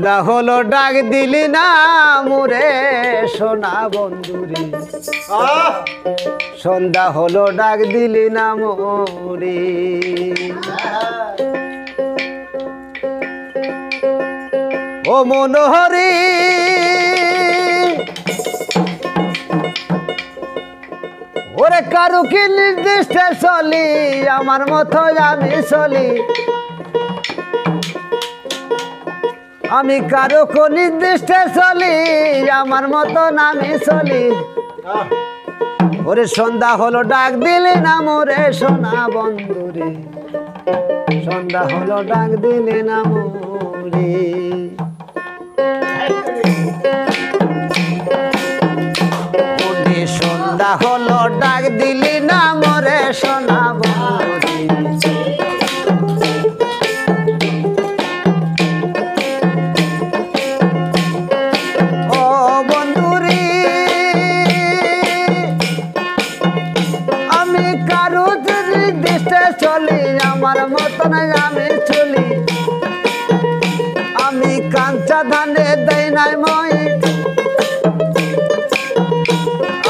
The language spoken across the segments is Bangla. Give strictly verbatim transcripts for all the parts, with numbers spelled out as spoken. সন্ধ্যা হলো ডাক দিলি না মোরে সোনা বন্ধুরে, সন্ধ্যা হলো ডাক দিলি না মোরে। ও মনোহরি ওরে কারু কি নির্দিষ্ট চলি, আমার মতো আমি চলি, আমি কারো কো নির্দিষ্ট চলি, আমার মতো আমি চলি। ওরে সন্ধ্যা হলো ডাক দিলি না মোরে সোনা বন্ধুরে, সন্ধ্যা হলো ডাক দিলি না মোরে। সন্ধ্যা হলো ডাক দিলি না মোরে সোনা বন্ধুরে, আমার মতন আমি চলি, আমি কাঞ্চা ধানে দেই নাই মই,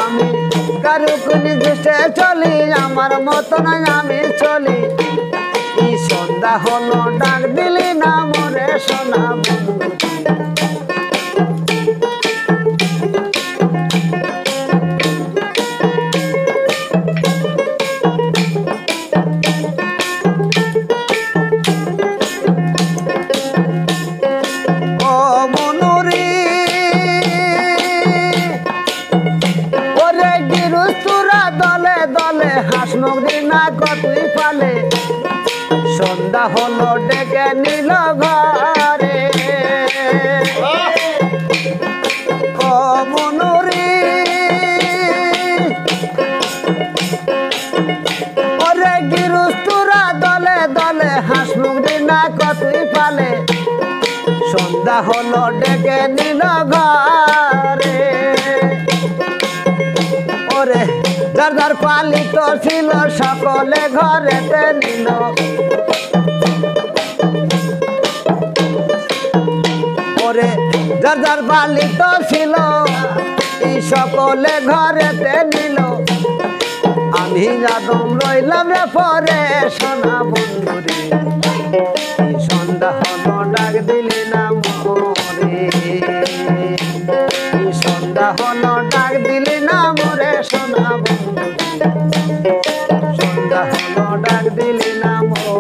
আমি কারুকুনি দেশে চলি, আমার মতন আমি চলি। এই সন্ধ্যা হলো ডাক দিলি না মোরে সোনা বন্ধুরে, সন্ধ্যা হলো ডেকে নিল ঘরে। ও মনুরি ওরে গিরুস্তরা দলে দলে হাঁস মুগরি না কতই পালে, সন্ধ্যা হলো ডেকে নিল ঘরে। ওরে যার যার পালিত ছিল সকলে ঘরেতে নিল, ওরে যার যার পালিত ছিল এই সকলে ঘরেতে নিল। আমি যাদম রইলাম রে পরে সোনা বন্ধুরে, এই সন্ধ্যা হলো ডাক দিলি না মোরে, এই সন্ধ্যা হলো ডাক দিলি না মোরে সোনা বন্ধুরে, সন্ধ্যা হলো ডাক দিলি না মোরে।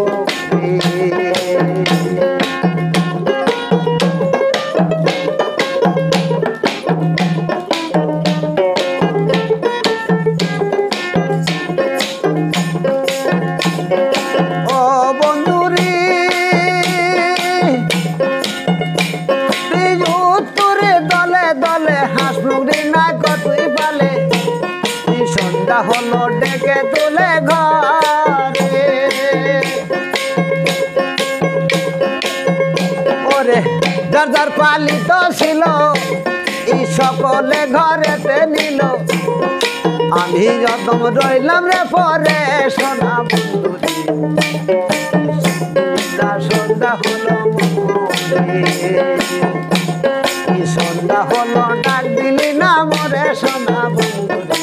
হলো ডেকে তুলে ঘরে। ওরে যার যার পালিত ছিল এই সকলে ঘরেতে নিল, আমি যতম রইলাম রে পরে সোনা বন্ধুরে, সন্ধ্যা হলো মোরে, সন্ধ্যা হলো ডাক দিলি না মোরে সোনা বন্ধুরে,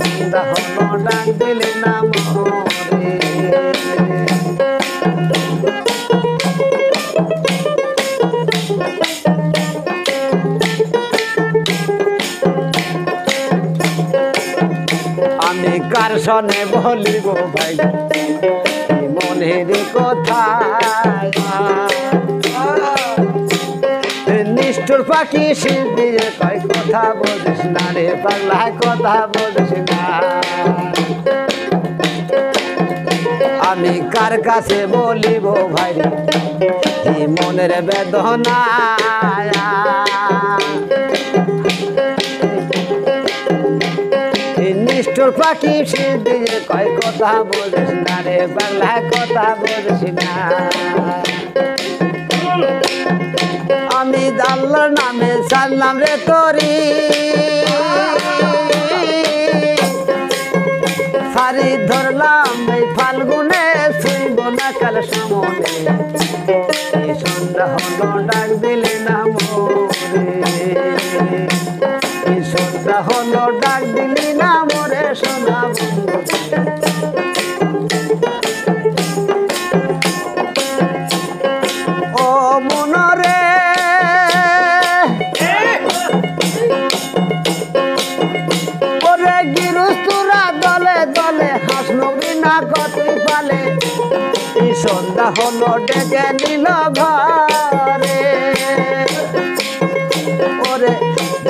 সন্ধ্যা হলো ডাক দিলি না মোরে। আমি কার সনে বলিব ভাই মনের কথা, নিষ্ঠুর পাখি শিল্পী কয় কথা বলিস না রে পাগলা, কথা বলিস না। আমি কার কাছে বলিব ভাই মনের বেদনা, নিষ্ঠুর পাখি শিল্পী কয় কথা বলিস না রে পাগলা, কথা বলিস না। আমি আল্লাহর নামে সালাম রে করি সারি ধরলাম, এই ফাল্গুনে শুনব না কাল সমনে, এই সন্ধ্যা হলো ডাক দিলে না মোরে, কিশোরদা হলো ডাক দিলি না মোরে সোনা বন্ধু। সন্ধ্যা হলো ডেকে নিল ঘরে, ওরে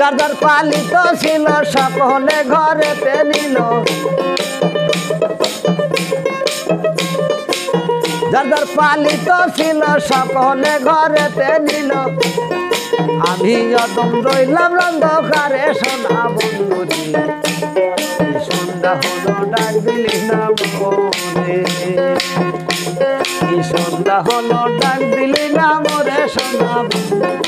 দাদার পালিত ছিল সকলে ঘরেতে নিল, দাদার পালিত ছিল সকলে ঘরেতে নিল। আমি অদম রইলাম অন্ধকারে সোনা বন্ধুরি, সন্ধ্যা হলো ডাক দিলি না মোরে, সন্ধ্যা হলো ডাক দিলি না মোরে সোনা বন্ধুরি।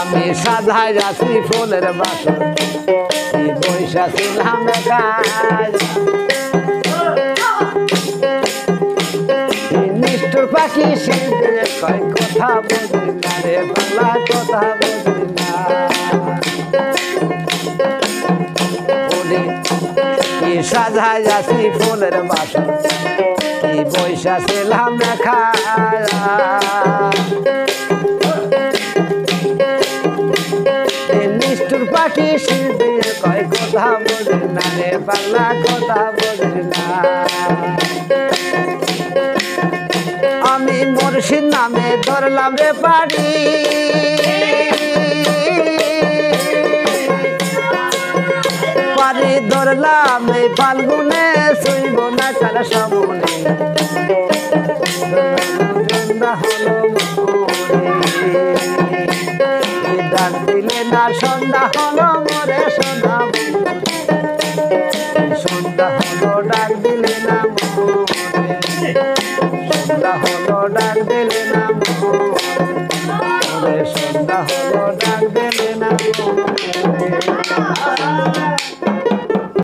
আমি সাধায় আছি ফুলের বাসা বৈশা ছিলাম গাছ, নিষ্ঠুর পাখি শিল্পের কয় কথা বলি না রে বাংলা কথা বলি না, সাধায় আছি ফুলের বাসা কি বৈশা ছিলাম খারা, নিষ্ঠুর পাখি শিল্পী কয় কথা বলি না রে বাংলা কথা বলি না। আমি মুর্শিদ নামে ধরলাম রে বাড়ি, ধরলাম এই ফাল্গুনে শুইব না তার সামনে, ডাক দিলে না সন্ধ্যা হলো মোরে সোনা বন্ধুরি, সন্ধ্যা হলো ডাক দিলে না মোরে, সন্ধ্যা হলো ডাক দিলে না মোরে, সন্ধ্যা হলো ডাক দিলে না মোরে।